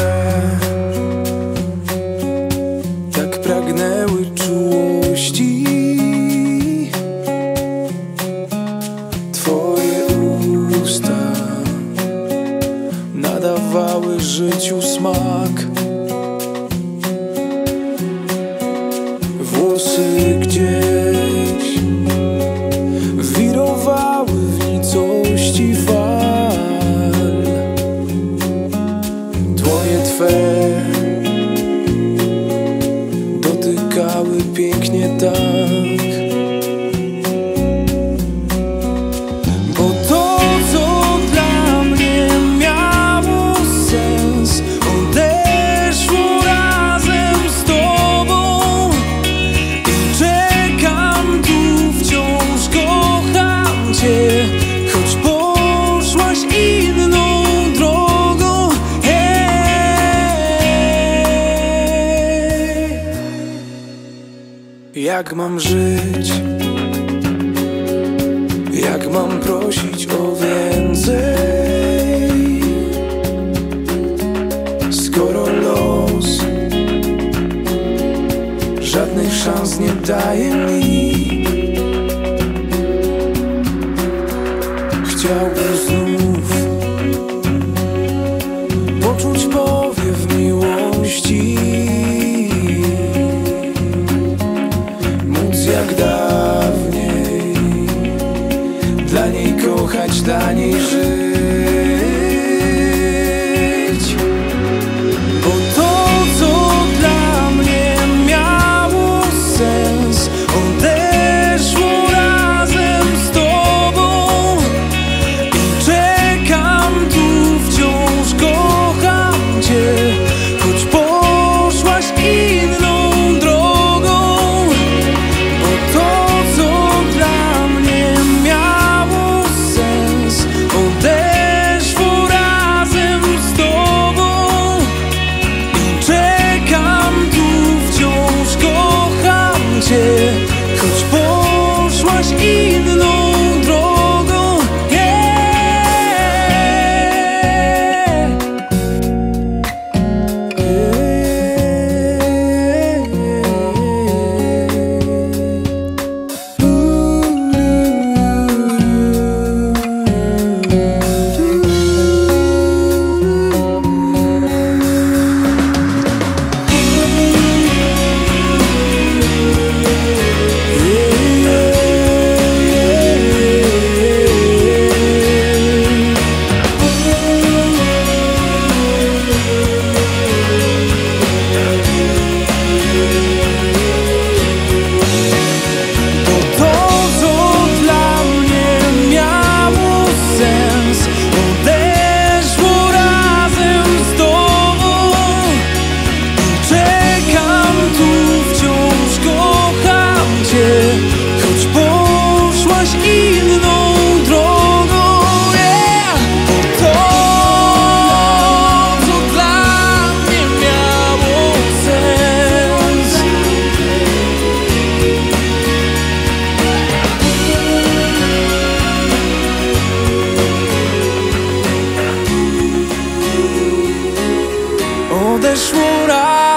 serce. Tak pragnęły czułości twoje usta, nadawały życiu smak. Włosy gdzieś wirowały w nicości fal. Dłonie twe dotykały pięknie tak, bo to, co dla mnie miało sens, odeszło razem z tobą. I czekam tu, wciąż kocham cię, choć poszłaś inną drogą. Jak mam żyć? Jak mam prosić o więcej, skoro los żadnych szans nie daje mi? Chciałbym znów poczuć powiew miłości, móc jak dawniej dla niej kochać, dla niej żyć. Bo to, co dla mnie miało sens, odeszło razem z tobą. I czekam tu, wciąż kocham cię, choć poszłaś inną. Choć poszłaś inną drogą, yeah. Odeszło razem.